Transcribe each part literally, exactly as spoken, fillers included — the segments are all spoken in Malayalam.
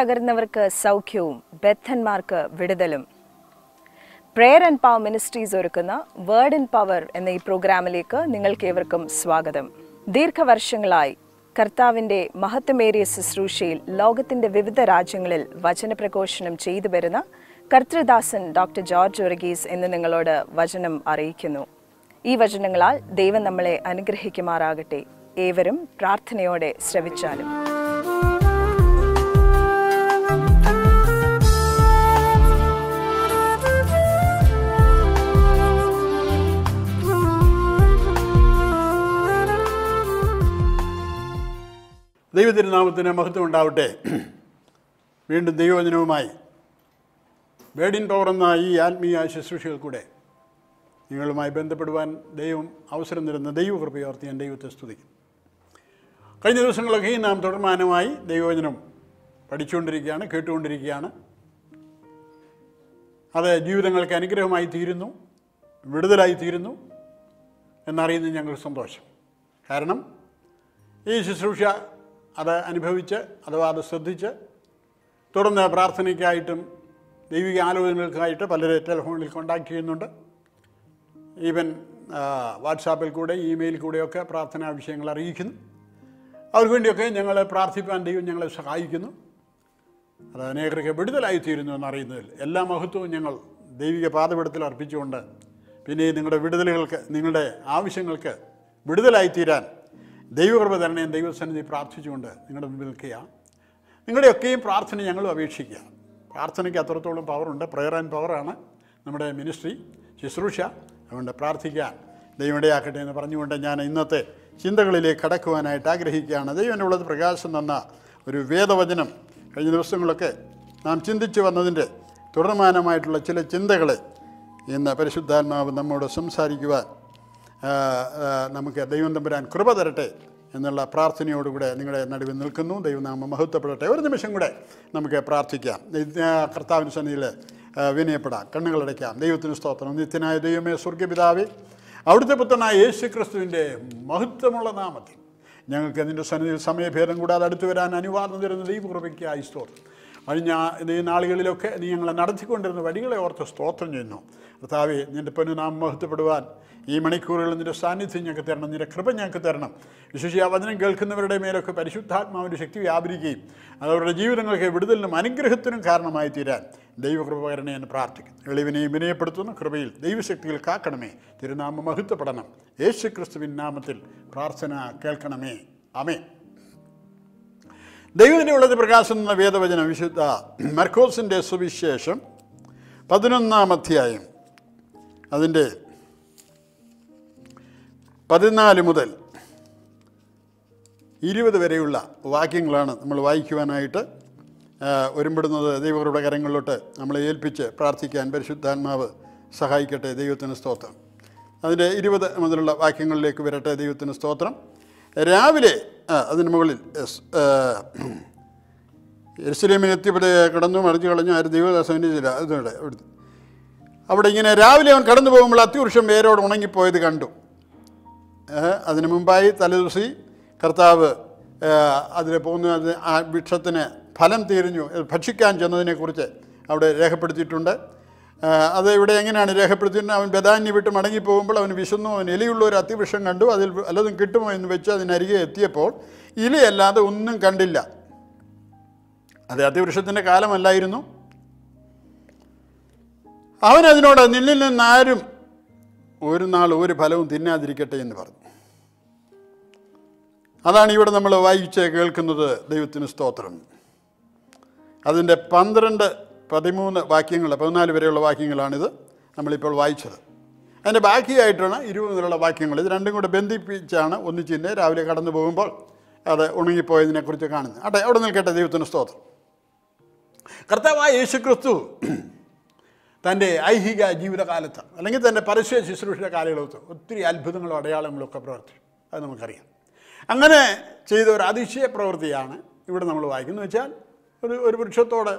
തകർന്നവർക്ക് സൗഖ്യവും ബദ്ധന്മാർക്ക് വിടുതലും പ്രയർ ആൻഡ് പവർ മിനിസ്ട്രീസ് ഒരുക്കുന്ന വേർഡ് ഇൻ പവർ എന്ന ഈ പ്രോഗ്രാമിലേക്ക് നിങ്ങൾക്കേവർക്കും സ്വാഗതം. ദീർഘവർഷങ്ങളായി കർത്താവിൻ്റെ മഹത്വമേറിയ ശുശ്രൂഷയിൽ ലോകത്തിൻ്റെ വിവിധ രാജ്യങ്ങളിൽ വചനപ്രഘോഷണം ചെയ്തു വരുന്ന കർത്തൃദാസൻ ഡോക്ടർ ജോർജ് വർഗീസ് എന്ന് നിങ്ങളോട് വചനം അറിയിക്കുന്നു. ഈ വചനങ്ങളാൽ ദൈവം നമ്മളെ അനുഗ്രഹിക്കുമാറാകട്ടെ. ഏവരും പ്രാർത്ഥനയോടെ ശ്രവിച്ചാലും. ദൈവത്തിൻ്റെ നാമത്തിന് മഹത്വം ഉണ്ടാവട്ടെ. വീണ്ടും ദൈവവചനവുമായി വേർഡ് ഇൻ പവർ എന്ന ഈ ആത്മീയ ശുശ്രൂഷകൾ കൂടെ നിങ്ങളുമായി ബന്ധപ്പെടുവാൻ ദൈവം അവസരം തരുന്ന ദൈവകൃപയോർത്ത് ഞാൻ ദൈവത്തെ സ്തുതിക്കും. കഴിഞ്ഞ ദിവസങ്ങളൊക്കെ നാം തുടർമാനമായി ദൈവവചനം പഠിച്ചുകൊണ്ടിരിക്കുകയാണ്, കേട്ടുകൊണ്ടിരിക്കുകയാണ്. അത് ജീവിതങ്ങൾക്ക് അനുഗ്രഹമായി തീരുന്നു, വിടുതലായി തീരുന്നു എന്നറിയുന്നത് ഞങ്ങൾക്ക് സന്തോഷം. കാരണം ഈ ശുശ്രൂഷ അത് അനുഭവിച്ച് അഥവാ അത് ശ്രദ്ധിച്ച് തുടർന്ന് പ്രാർത്ഥനയ്ക്കായിട്ടും ദൈവിക ആലോചനകൾക്കായിട്ട് പലരെ ടെലിഫോണിൽ കോൺടാക്ട് ചെയ്യുന്നുണ്ട്. ഈവൻ വാട്സാപ്പിൽ കൂടെ ഇമെയിൽ കൂടെയൊക്കെ പ്രാർത്ഥനാ വിഷയങ്ങൾ അറിയിക്കുന്നു. അവർക്ക് വേണ്ടിയൊക്കെ ഞങ്ങൾ പ്രാർത്ഥിപ്പാൻ ദൈവം ഞങ്ങളെ സഹായിക്കുന്നു. അത് അനേകർക്ക് വിടുതലായിത്തീരുന്നു എന്നറിയുന്നതിൽ എല്ലാ മഹത്വവും ഞങ്ങൾ ദൈവിക പാദപീഠത്തിൽ അർപ്പിച്ചുകൊണ്ട് പിന്നെ നിങ്ങളുടെ വിടുതലുകൾക്ക്, നിങ്ങളുടെ ആവശ്യങ്ങൾക്ക് വിടുതലായിത്തീരാൻ ദൈവകൃപ തന്നെ ദൈവസന്നിധി പ്രാർത്ഥിച്ചുകൊണ്ട് നിങ്ങളുടെ മുമ്പിൽ നിൽക്കുക. നിങ്ങളുടെയൊക്കെയും പ്രാർത്ഥന ഞങ്ങളും അപേക്ഷിക്കുക. പ്രാർത്ഥനയ്ക്ക് അത്രത്തോളം പവറുണ്ട്. പ്രയർ ആൻഡ് പവറാണ് നമ്മുടെ മിനിസ്ട്രി, ശുശ്രൂഷ. അതുകൊണ്ട് പ്രാർത്ഥിക്കാൻ ദൈവം ഇടയാക്കട്ടെ എന്ന് പറഞ്ഞുകൊണ്ട് ഞാൻ ഇന്നത്തെ ചിന്തകളിലേക്ക് കടക്കുവാനായിട്ട് ആഗ്രഹിക്കുകയാണ്. ദൈവൻ്റെ ഉള്ളത് പ്രകാശം തന്ന ഒരു വേദവചനം കഴിഞ്ഞ ദിവസങ്ങളൊക്കെ നാം ചിന്തിച്ചു വന്നതിൻ്റെ തുടർമാനമായിട്ടുള്ള ചില ചിന്തകളെ ഇന്ന് പരിശുദ്ധാത്മാവ് നമ്മോട് സംസാരിക്കുവാൻ നമുക്ക് ദൈവം തമ്പുരാൻ കൃപ തരട്ടെ എന്നുള്ള പ്രാർത്ഥനയോടുകൂടെ നിങ്ങളുടെ നടുവിൽ നിൽക്കുന്നു. ദൈവനാമം മഹത്വപ്പെടട്ടെ. ഒരു നിമിഷം കൂടെ നമുക്ക് പ്രാർത്ഥിക്കാം. കർത്താവിന് സന്നിധിയിൽ വിനയപ്പെടാം, കണ്ണുകളടയ്ക്കാം. ദൈവത്തിന് സ്തോത്രം. നിത്യനായ ദൈവമേ, സ്വർഗ്ഗപിതാവേ, അവിടുത്തെ പുത്രനായ യേശു ക്രിസ്തുവിൻ്റെ മഹത്വമുള്ള നാമത്തിൽ ഞങ്ങൾക്ക് നിൻ്റെ സന്നിധിയിൽ സമയഭേദം കൂടാതെ അടുത്തു വരാൻ അനുവാദം തരുന്ന ദൈവകൃപയ്ക്കായി സ്തോത്രം. കഴിഞ്ഞ ഈ നാളുകളിലൊക്കെ നീ ഞങ്ങളെ നടത്തിക്കൊണ്ടിരുന്ന വഴികളെ ഓർത്ത് സ്തോത്രം ചെയ്യുന്നു. കർത്താവേ, നിൻ്റെ പൊന്നുനാമം മഹത്വപ്പെടുവാൻ ഈ മണിക്കൂറുകളിൽ നിൻ്റെ സാന്നിധ്യം ഞങ്ങൾക്ക് തരണം, നിൻ്റെ കൃപ ഞങ്ങൾക്ക് തരണം. വിശേഷിച്ച് ആ വചനം കേൾക്കുന്നവരുടെ മേലൊക്കെ പരിശുദ്ധാത്മാവിൻ്റെ ശക്തി വ്യാപരിക്കുകയും അതവരുടെ ജീവിതങ്ങൾക്ക് വിടുതലിനും അനുഗ്രഹത്തിനും കാരണമായി തീരാൻ ദൈവകൃപകരണേ എന്ന് പ്രാർത്ഥിക്കുന്നു. എളിവിനെയും വിനയപ്പെടുത്തുന്ന കൃപയിൽ ദൈവശക്തിയിൽ കാക്കണമേ. തിരുനാമം മഹത്വപ്പെടണം. യേശു ക്രിസ്തുവിൻ നാമത്തിൽ പ്രാർത്ഥന കേൾക്കണമേ. ആമേൻ. ദൈവത്തിൻ്റെ ഉള്ളത് പ്രകാശം എന്ന വേദവചനം വിശുദ്ധ മർക്കോസിൻ്റെ സുവിശേഷം പതിനൊന്നാം അധ്യായം അതിൻ്റെ പതിനാല് മുതൽ ഇരുപത് വരെയുള്ള വാക്യങ്ങളാണ് നമ്മൾ വായിക്കുവാനായിട്ട് ഒരുമ്പെടുന്നത്. ദൈവകൃപയുടെ കരങ്ങളിലോട്ട് നമ്മളെ ഏൽപ്പിച്ച് പ്രാർത്ഥിക്കാൻ പരിശുദ്ധാത്മാവ് സഹായിക്കട്ടെ. ദൈവത്തിന് സ്തോത്രം. അതിൻ്റെ ഇരുപത് മുതലുള്ള വാക്യങ്ങളിലേക്ക് വരട്ടെ. ദൈവത്തിന് സ്തോത്രം. രാവിലെ അതിന് മുകളിൽ യെരുശലേമിലെത്തി ഇവിടെ കടന്നു മറിച്ച് കളഞ്ഞു ആരും ദൈവദാസൻ അതുകൊണ്ട് അവിടെ ഇങ്ങനെ രാവിലെ അവൻ കടന്നു പോകുമ്പോൾ അത്തിവൃക്ഷം വേരോട് ഉണങ്ങിപ്പോയത് കണ്ടു. അതിന് മുമ്പായി തലേദിവസി കർത്താവ് അതിൽ പോകുന്ന ആ വൃക്ഷത്തിന് ഫലം തിരഞ്ഞു ഭക്ഷിക്കാൻ ചെന്നതിനെക്കുറിച്ച് അവിടെ രേഖപ്പെടുത്തിയിട്ടുണ്ട്. അത് ഇവിടെ എങ്ങനെയാണ് രേഖപ്പെടുത്തിയിട്ട് അവൻ ബദാന്യ വിട്ട് മടങ്ങിപ്പോകുമ്പോൾ അവൻ വിശന്നു. അവൻ ഇലയുള്ള ഒരു അത്തിവൃക്ഷം കണ്ടു, അതിൽ വല്ലതും കിട്ടുമോ എന്ന് വെച്ച് അതിനരികെ എത്തിയപ്പോൾ ഇലയല്ലാതെ ഒന്നും കണ്ടില്ല. അത് അത്തിവൃക്ഷത്തിൻ്റെ കാലമല്ലായിരുന്നു. അവനതിനോട് നിന്നിൽ നിന്നാരും ഒരു നാൾ ഒരു ഫലവും തിന്നാതിരിക്കട്ടെ എന്ന് പറഞ്ഞു. അതാണ് ഇവിടെ നമ്മൾ വായിച്ച് കേൾക്കുന്നത്. ദൈവത്തിന് സ്തോത്രം. അതിൻ്റെ പന്ത്രണ്ട് പതിമൂന്ന് വാക്യങ്ങൾ, പതിനാല് വരെയുള്ള വാക്യങ്ങളാണിത് നമ്മളിപ്പോൾ വായിച്ചത്. അതിൻ്റെ ബാക്കിയായിട്ടാണ് ഇരുപത് മുതലുള്ള വാക്യങ്ങൾ. ഇത് രണ്ടും കൂടെ ബന്ധിപ്പിച്ചാണ് ഒന്നിച്ചിൻ്റെ രാവിലെ കടന്നു പോകുമ്പോൾ അത് ഉണങ്ങിപ്പോയതിനെക്കുറിച്ച് കാണുന്നത്. ആട്ടെ, അവിടെ നിൽക്കട്ടെ. ദൈവത്തിന് സ്തോത്രം. കർത്താവായ യേശു ക്രിസ്തു തൻ്റെ ഐഹിക ജീവിതകാലത്ത് അല്ലെങ്കിൽ തൻ്റെ പരസ്യ ശുശ്രൂഷയുടെ കാലയളവത്ത് ഒത്തിരി അത്ഭുതങ്ങളും അടയാളങ്ങളൊക്കെ പ്രവർത്തിച്ചു. അത് നമുക്കറിയാം. അങ്ങനെ ചെയ്ത ഒരു അതിശയ പ്രവൃത്തിയാണ് ഇവിടെ നമ്മൾ വായിക്കുന്നത്. വെച്ചാൽ ഒരു ഒരു വൃക്ഷത്തോട്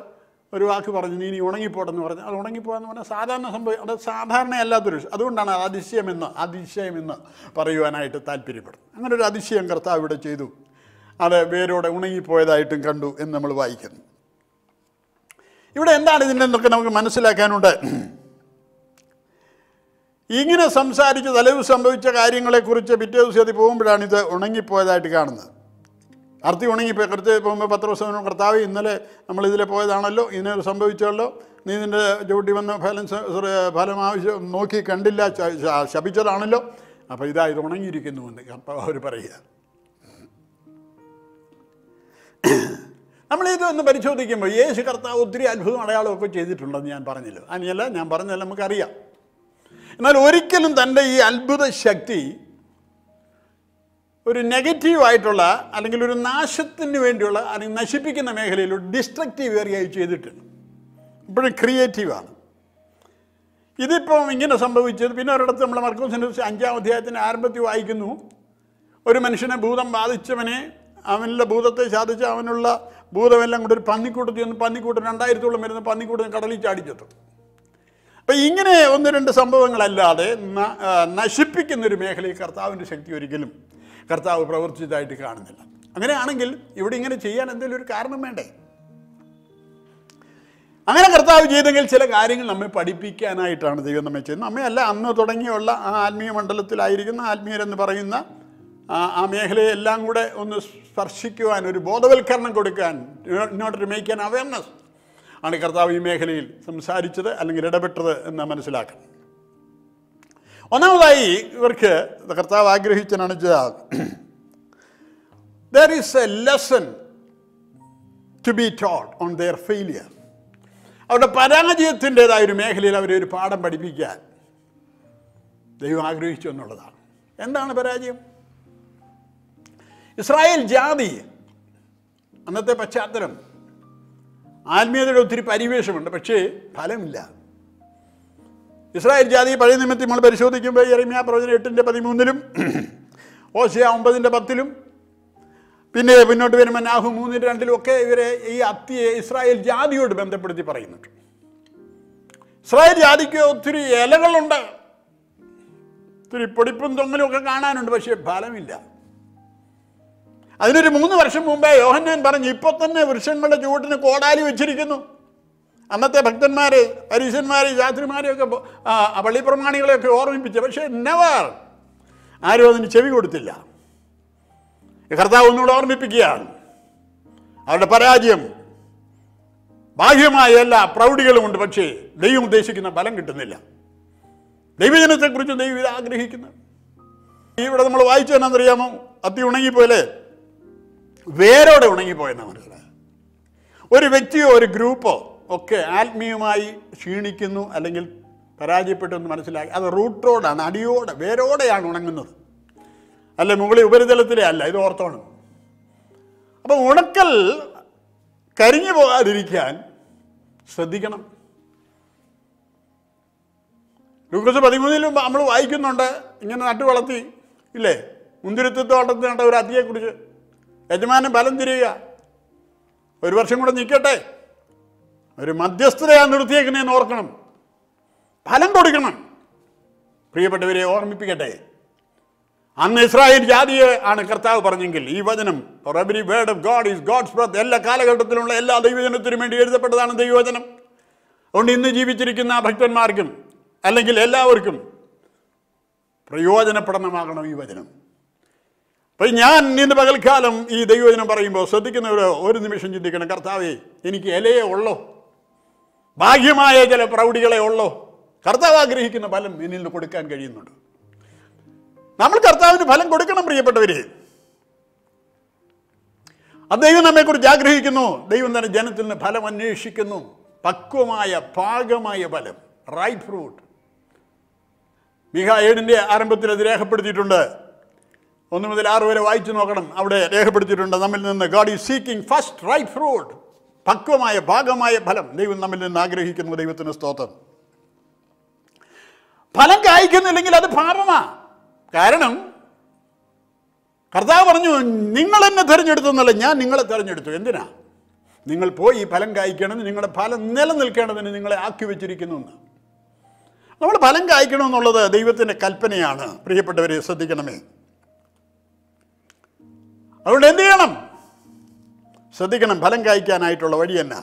ഒരു വാക്ക് പറഞ്ഞു, നീ ഇനി ഉണങ്ങിപ്പോട്ടെന്ന് പറഞ്ഞു. അത് ഉണങ്ങിപ്പോയെന്ന് പറഞ്ഞാൽ സാധാരണ സംഭവം, അത് സാധാരണയല്ലാത്തൊരു, അതുകൊണ്ടാണ് അത് അതിശയമെന്ന് അതിശയമെന്ന് പറയുവാനായിട്ട് താല്പര്യപ്പെടുന്നത്. അങ്ങനെ ഒരു അതിശയം കർത്താവ് ഇവിടെ ചെയ്തു. അത് വേരോടെ ഉണങ്ങിപ്പോയതായിട്ടും കണ്ടു എന്ന് നമ്മൾ വായിക്കുന്നു. ഇവിടെ എന്താണ് ഇതിൻ്റെ എന്നൊക്കെ നമുക്ക് മനസ്സിലാക്കാനുണ്ട്. ഇങ്ങനെ സംസാരിച്ച് തലവ് സംഭവിച്ച കാര്യങ്ങളെക്കുറിച്ച് പിറ്റേ ദിവസം അത് പോകുമ്പോഴാണ് ഇത് ഉണങ്ങിപ്പോയതായിട്ട് കാണുന്നത്. അർത്ഥി ഉണങ്ങിപ്പോയി കൃത്യ പോകുമ്പോൾ പത്ര ദിവസം കർത്താവ് ഇന്നലെ നമ്മളിതിലെ പോയതാണല്ലോ, ഇതിനെ സംഭവിച്ചല്ലോ, നീ നിൻ്റെ ചവിട്ടി വന്ന ഫലം ഫലം ആവശ്യം നോക്കി കണ്ടില്ല, ശപിച്ചതാണല്ലോ, അപ്പോൾ ഇതാ ഇത് ഉണങ്ങിയിരിക്കുന്നു എന്ന് അപ്പോൾ അവർ പറയുക. നമ്മളിതൊന്ന് പരിശോധിക്കുമ്പോൾ യേശു കർത്താവ് ഒത്തിരി അത്ഭുതം അടയാളമൊക്കെ ചെയ്തിട്ടുണ്ടെന്ന് ഞാൻ പറഞ്ഞല്ലോ, അതിനല്ല ഞാൻ പറഞ്ഞല്ല നമുക്കറിയാം. എന്നാൽ ഒരിക്കലും തൻ്റെ ഈ അത്ഭുത ശക്തി ഒരു നെഗറ്റീവായിട്ടുള്ള അല്ലെങ്കിൽ ഒരു നാശത്തിന് വേണ്ടിയുള്ള അല്ലെങ്കിൽ നശിപ്പിക്കുന്ന മേഖലയിൽ ഒരു ഡിസ്ട്രക്റ്റീവ് ഏറിയായി ചെയ്തിട്ടുണ്ട്. ഇപ്പോഴും ക്രിയേറ്റീവാണ്. ഇതിപ്പം ഇങ്ങനെ സംഭവിച്ചത്. പിന്നെ ഒരിടത്ത് നമ്മൾ മർക്കോസിൻ്റെ അഞ്ചാം അധ്യായത്തിന് ആരംഭത്തിൽ വായിക്കുന്നു, ഒരു മനുഷ്യനെ ഭൂതം ബാധിച്ചവനെ അവനുള്ള ഭൂതത്തെ സാധിച്ച് അവനുള്ള ഭൂതമെല്ലാം കൊണ്ട് ഒരു പന്നിക്കൂട്ടത്തിൽ നിന്ന് പന്നിക്കൂട്ടം രണ്ടായിരത്തോളം വരുന്ന പന്നിക്കൂട്ടം കടലിൽ ചാടിച്ചെത്തു. അപ്പം ഇങ്ങനെ ഒന്ന് രണ്ട് സംഭവങ്ങളല്ലാതെ നശിപ്പിക്കുന്നൊരു മേഖലയിൽ കർത്താവിൻ്റെ ശക്തി ഒരിക്കലും കർത്താവ് പ്രവർത്തിച്ചതായിട്ട് കാണുന്നില്ല. അങ്ങനെയാണെങ്കിൽ ഇവിടെ ഇങ്ങനെ ചെയ്യാൻ എന്തെങ്കിലും ഒരു കാരണം വേണ്ടേ? അങ്ങനെ കർത്താവ് ചെയ്തെങ്കിൽ ചില കാര്യങ്ങൾ നമ്മെ പഠിപ്പിക്കാനായിട്ടാണ് ദൈവം നമ്മെ ചെയ്യുന്നത്. നമ്മയല്ല അന്ന് തുടങ്ങിയുള്ള ആ ആത്മീയ മണ്ഡലത്തിലായിരിക്കുന്ന ആത്മീയരെന്ന് പറയുന്ന ആ മേഖലയെ എല്ലാം കൂടെ ഒന്ന് സ്പർശിക്കുവാൻ, ഒരു ബോധവൽക്കരണം കൊടുക്കാൻ, നോട്ട് മേക്ക് ആൻ അവയർനെസ് ആണ് കർത്താവ് ഈ മേഖലയിൽ സംസാരിച്ചത് അല്ലെങ്കിൽ ഇടപെട്ടത് എന്ന് മനസ്സിലാക്കണം. ഒന്നാമതായി ഇവർക്ക് കർത്താവ് ആഗ്രഹിച്ചതാണ് there is a lesson to be taught on their failure. അവരുടെ പരാജയത്തിൻ്റേതായ ഒരു മേഖലയിൽ അവരെ ഒരു പാഠം പഠിപ്പിക്കാൻ ദൈവം ആഗ്രഹിച്ചു എന്നുള്ളതാണ്. എന്താണ് പരാജയം? ഇസ്രായേൽ ജാതി അന്നത്തെ പശ്ചാത്തലം, ആത്മീയതയുടെ ഒത്തിരി പരിവേഷമുണ്ട്, പക്ഷേ ഫലമില്ല. ഇസ്രായേൽ ജാതി പഴയ നിമിത്തം നമ്മൾ പരിശോധിക്കുമ്പോൾ യെരമ്യാ പ്രവചനം എട്ടിൻ്റെ പതിമൂന്നിലും ഓശിയ ഒമ്പതിൻ്റെ പത്തിലും പിന്നെ മുന്നോട്ട് വരുമ്പോൾ നാഹു മൂന്നിൻ്റെ രണ്ടിലും ഒക്കെ ഇവരെ ഈ അത്തിയെ ഇസ്രായേൽ ജാതിയോട് ബന്ധപ്പെടുത്തി പറയുന്നുണ്ട്. ഇസ്രായേൽ ജാതിക്ക് ഒത്തിരി ഇലകളുണ്ട്, ഒത്തിരി പൊടിപ്പും തൊങ്ങലും ഒക്കെ കാണാനുണ്ട്, പക്ഷേ ഫലമില്ല. അതിനൊരു മൂന്ന് വർഷം മുമ്പേ യോഹന്നാൻ പറഞ്ഞു, ഇപ്പോൾ തന്നെ വൃക്ഷങ്ങളുടെ ചുവട്ടിന് കോടാലി വെച്ചിരിക്കുന്നു. അന്നത്തെ ഭക്തന്മാർ, പരീശന്മാർ, ശാസ്ത്രിമാരെയൊക്കെ പള്ളിപ്രമാണികളെയൊക്കെ ഓർമ്മിപ്പിച്ചു, പക്ഷേ നെവർ ആരും അതിന് ചെവി കൊടുത്തില്ല. കർത്താവ് ഒന്നുകൂടെ ഓർമ്മിപ്പിക്കുകയാണ് അവരുടെ പരാജയം. ബാഹ്യമായ എല്ലാ പ്രൗഢികളുമുണ്ട്, പക്ഷേ ദൈവം ഉദ്ദേശിക്കുന്ന ഫലം കിട്ടുന്നില്ല. ദൈവജനത്തെക്കുറിച്ച് ദൈവം ഇത് ആഗ്രഹിക്കുന്നു. ഇവിടെ നമ്മൾ വായിച്ചു തന്നെന്നറിയാമോ, അത്തി ഉണങ്ങിപ്പോയല്ലേ, വേരോടെ ഉണങ്ങിപ്പോയെന്നാണ് മനസ്സിലായത്. ഒരു വ്യക്തിയോ ഒരു ഗ്രൂപ്പോ ഒക്കെ ആത്മീയമായി ക്ഷീണിക്കുന്നു അല്ലെങ്കിൽ പരാജയപ്പെട്ടു എന്ന് മനസ്സിലാക്കി അത് റൂട്ടോടാണ്, അടിയോടെ വേരോടെയാണ് ഉണങ്ങുന്നത്, അല്ല മുകളിൽ ഉപരിതലത്തിലെ അല്ല. ഇത് ഓർത്തോണം. അപ്പോൾ ഉണക്കൽ കരിഞ്ഞു പോകാതിരിക്കാൻ ശ്രദ്ധിക്കണം. ലൂക്കോസ് പതിമൂന്നിലും നമ്മൾ വായിക്കുന്നുണ്ട്, ഇങ്ങനെ നട്ടു വളർത്തി ഇല്ലേ മുന്തിരുത്തോട്ടത്തിൽ നട്ട ഒരു അതിയെക്കുറിച്ച് യജമാനം ബലം തിരിയുക, ഒരു വർഷം കൂടെ നിൽക്കട്ടെ, ഒരു മധ്യസ്ഥതയാണ് നിർത്തിയേക്കുന്നതെന്ന് ഓർക്കണം, ഫലം കൊടുക്കണം. പ്രിയപ്പെട്ടവരെ ഓർമ്മിപ്പിക്കട്ടെ, അന്ന് ഇസ്രായേൽ ജാതിയെ ആണ് കർത്താവ് പറഞ്ഞെങ്കിൽ ഈ വചനം for every word of God is God's breath, എല്ലാ കാലഘട്ടത്തിലുള്ള എല്ലാ ദൈവജനത്തിനും വേണ്ടി എഴുതപ്പെട്ടതാണ് ദൈവവചനം. അതുകൊണ്ട് ഇന്ന് ജീവിച്ചിരിക്കുന്ന ഭക്തന്മാർക്കും അല്ലെങ്കിൽ എല്ലാവർക്കും പ്രയോജനപ്പെടണമാകണം ഈ വചനം. അപ്പം ഞാൻ ഇന്ന് പകൽക്കാലം ഈ ദൈവവചനം പറയുമ്പോൾ ശ്രദ്ധിക്കുന്നവരോ ഒരു നിമിഷം ചിന്തിക്കണം, കർത്താവേ എനിക്ക് ഇലയെ ഉള്ളോ, ഭാഗ്യമായ ചില പ്രൗഢികളെ ഉള്ളോ, കർത്താവ് ആഗ്രഹിക്കുന്ന ഫലം എന്നിൽ നിന്ന് കൊടുക്കാൻ കഴിയുന്നുണ്ട്. നമ്മൾ കർത്താവിന് ഫലം കൊടുക്കണം പ്രിയപ്പെട്ടവരെ. അത് ദൈവം നമ്മെക്കുറിച്ച് ആഗ്രഹിക്കുന്നു. ദൈവം തന്നെ ജനത്തിൽ നിന്ന് ഫലം അന്വേഷിക്കുന്നു, പക്വമായ പാകമായ ഫലം, റൈറ്റ് ഫ്രൂട്ട്. മീഖാ ഏഴിൻ്റെ ആരംഭത്തിൽ അത് രേഖപ്പെടുത്തിയിട്ടുണ്ട്, ഒന്ന് മുതൽ ആറ് വരെ വായിച്ചു നോക്കണം, അവിടെ രേഖപ്പെടുത്തിയിട്ടുണ്ട് നമ്മിൽ നിന്ന് God is seeking first right fruit, പക്വമായ ഭാഗമായ ഫലം ദൈവം നമ്മിൽ നിന്ന് ആഗ്രഹിക്കുന്നു. ദൈവത്തിന് സ്തോത്രം. ഫലം കായ്ക്കുന്നില്ലെങ്കിൽ അത് ഭാരമാണ്. കാരണം കർത്താവ് പറഞ്ഞു, നിങ്ങൾ എന്നെ തിരഞ്ഞെടുത്തു എന്നല്ല, ഞാൻ നിങ്ങളെ തിരഞ്ഞെടുത്തു. എന്തിനാ? നിങ്ങൾ പോയി ഈ ഫലം കായ്ക്കണമെന്ന്, നിങ്ങളുടെ ഫലം നിലനിൽക്കേണ്ടതിന് നിങ്ങളെ ആക്കി വെച്ചിരിക്കുന്നു എന്ന്. നമ്മൾ ഫലം കായ്ക്കണമെന്നുള്ളത് ദൈവത്തിൻ്റെ കൽപ്പനയാണ് പ്രിയപ്പെട്ടവരെ, ശ്രദ്ധിക്കണമേ. അതുകൊണ്ട് എന്ത് ചെയ്യണം? ശ്രദ്ധിക്കണം, ഫലം കായ്ക്കാനായിട്ടുള്ള വഴി എന്നാ.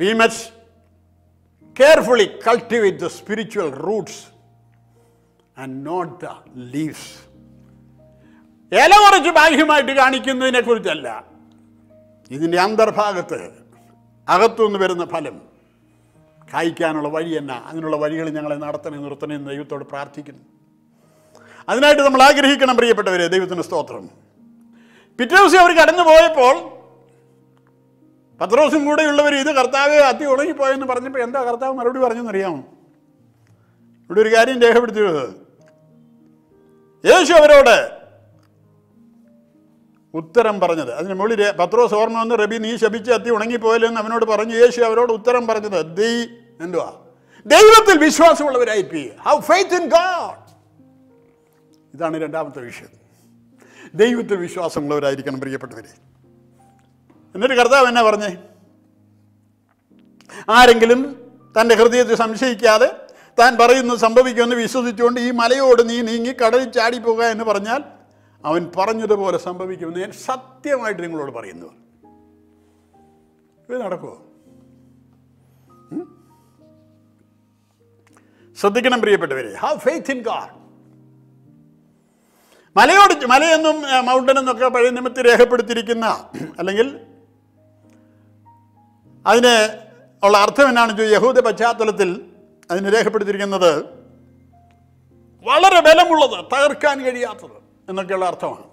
We must carefully cultivate the spiritual roots and not the leaves. Elavaraju bahyumayittu kanikkunnadine kurichalla. Idinte antarbhagatte agathu ennu varunna phalam kayikkanulla vali enna anginnulla valikal njangale nadathane nirthane ennu dayavathode prarthikkunnu. അതിനായിട്ട് നമ്മൾ ആഗ്രഹിക്കണം പ്രിയപ്പെട്ടവരെ, ദൈവത്തിൻ്റെ സ്തോത്രം. പിറ്റേ ദിവസം അവർ കടന്നു പോയപ്പോൾ പത്രോസും കൂടെയുള്ളവർ ഇത് കർത്താവ് അത്തി ഉണങ്ങിപ്പോയെന്ന് പറഞ്ഞപ്പോൾ എന്താ കർത്താവ് മറുപടി പറഞ്ഞെന്നറിയാമോ? ഇവിടെ ഒരു കാര്യം രേഖപ്പെടുത്തിയത്, യേശു അവരോട് ഉത്തരം പറഞ്ഞത്. അതിന് മുകളിൽ പത്രോസ് ഓർമ്മ വന്ന്, റബി നീ ശപിച്ച് അത്തി ഉണങ്ങിപ്പോയില്ലെന്ന് അവനോട് പറഞ്ഞു. യേശു അവരോട് ഉത്തരം പറഞ്ഞത് ദൈ എന്തുവാ? ദൈവത്തിൽ വിശ്വാസമുള്ളവരായിരിക്കുക. Have faith in God. ഇതാണ് രണ്ടാമത്തെ വിഷയം. ദൈവത്തിൽ വിശ്വാസമുള്ളവരായിരിക്കണം പ്രിയപ്പെട്ടവരെ. എന്നിട്ട് കർത്താവ് എന്നാ പറഞ്ഞേ? ആരെങ്കിലും തൻ്റെ ഹൃദയത്തെ സംശയിക്കാതെ താൻ പറയുന്നത് സംഭവിക്കുമെന്ന് വിശ്വസിച്ചുകൊണ്ട് ഈ മലയോട് നീ നീങ്ങി കടലിൽ ചാടിപ്പോക എന്ന് പറഞ്ഞാൽ അവൻ പറഞ്ഞതുപോലെ സംഭവിക്കുമെന്ന് ഞാൻ സത്യമായിട്ട് നിങ്ങളോട് പറയുന്നു. ഇത് നടക്കുമോ? ശ്രദ്ധിക്കണം പ്രിയപ്പെട്ടവരെ. Have faith in God. മലയോട് മലയെന്നും മൗണ്ടൻ എന്നൊക്കെ പഴയ നിമിത്തി രേഖപ്പെടുത്തിയിരിക്കുന്ന, അല്ലെങ്കിൽ അതിന് ഉള്ള അർത്ഥം എന്നാണ് ചോദിച്ചു യഹൂദ പശ്ചാത്തലത്തിൽ അതിന് രേഖപ്പെടുത്തിയിരിക്കുന്നത് വളരെ ബലമുള്ളത്, തകർക്കാൻ കഴിയാത്തത് എന്നൊക്കെയുള്ള അർത്ഥമാണ്.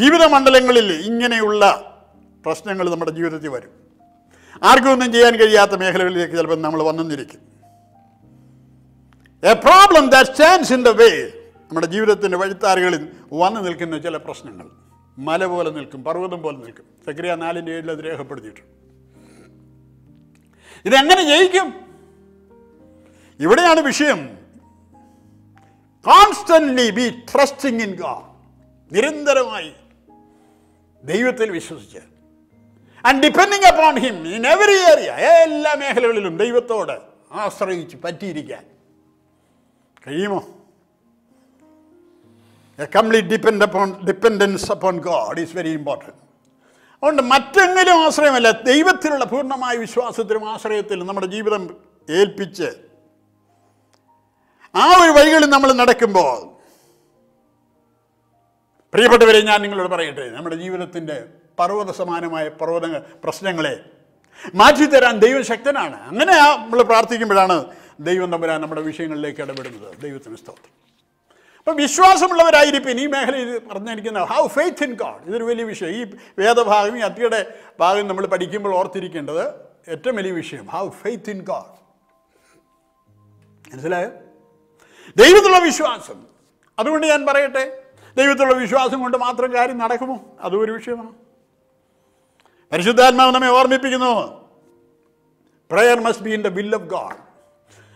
ജീവിത മണ്ഡലങ്ങളിൽ ഇങ്ങനെയുള്ള പ്രശ്നങ്ങൾ നമ്മുടെ ജീവിതത്തിൽ വരും. ആർക്കൊന്നും ചെയ്യാൻ കഴിയാത്ത മേഖലകളിലേക്ക് ചിലപ്പോൾ നമ്മൾ വന്നിരിക്കും. A problem that stands in the way. നമ്മുടെ ജീവിതത്തിൻ്റെ വഴിത്താറുകളിൽ വന്നു നിൽക്കുന്ന ചില പ്രശ്നങ്ങൾ മല പോലെ നിൽക്കും, പർവ്വതം പോലെ നിൽക്കും. സെക്രിയ നാലിൻ്റെ ഏഴിൽ അത് രേഖപ്പെടുത്തിയിട്ടുണ്ട്. ഇതെങ്ങനെ ജയിക്കും? ഇവിടെയാണ് വിഷയം. Constantly be trusting in God. നിരന്തരമായി ദൈവത്തിൽ വിശ്വസിച്ച് and depending upon him in every area. എല്ലാ മേഖലകളിലും ദൈവത്തോട് ആശ്രയിച്ച് പറ്റിയിരിക്കാൻ കഴിയുമോ? A complete depend upon, dependence upon God is very important. അതുകൊണ്ട് മറ്റെങ്കിലും ആശ്രയമല്ല, ദൈവത്തിലുള്ള പൂർണ്ണമായ വിശ്വാസത്തിലും ആശ്രയത്തിലും നമ്മുടെ ജീവിതം ഏൽപ്പിച്ച് ആ ഒരു വഴികളിൽ നമ്മൾ നടക്കുമ്പോൾ പ്രിയപ്പെട്ടവരെ, ഞാൻ നിങ്ങളോട് പറയട്ടെ, നമ്മുടെ ജീവിതത്തിൻ്റെ പർവ്വത സമാനമായ പർവ്വത പ്രശ്നങ്ങളെ മാറ്റിത്തരാൻ ദൈവം ശക്തനാണ്. അങ്ങനെ നമ്മൾ പ്രാർത്ഥിക്കുമ്പോഴാണ് ദൈവം തമ്പുരാൻ നമ്മുടെ വിഷയങ്ങളിലേക്ക് ഇടപെടുന്നത്. ദൈവത്തിന് സ്തോത്രം. അപ്പം വിശ്വാസമുള്ളവരായിരിക്കും ഈ മേഖലയിൽ പറഞ്ഞിരിക്കുന്നത്. Have faith in God. ഇതൊരു വലിയ വിഷയം. ഈ വേദഭാഗം, ഈ അത്തിയുടെ ഭാഗം നമ്മൾ പഠിക്കുമ്പോൾ ഓർത്തിരിക്കേണ്ടത് ഏറ്റവും വലിയ വിഷയം. Have faith in God. മനസ്സിലായോ? ദൈവത്തിലുള്ള വിശ്വാസം. അതുകൊണ്ട് ഞാൻ പറയട്ടെ, ദൈവത്തിലുള്ള വിശ്വാസം കൊണ്ട് മാത്രം കാര്യം നടക്കുമോ? അതും ഒരു വിഷയമാണ്. പരിശുദ്ധാത്മാവ് നമ്മെ ഓർമ്മിപ്പിക്കുന്നു, prayer must be in the will of God.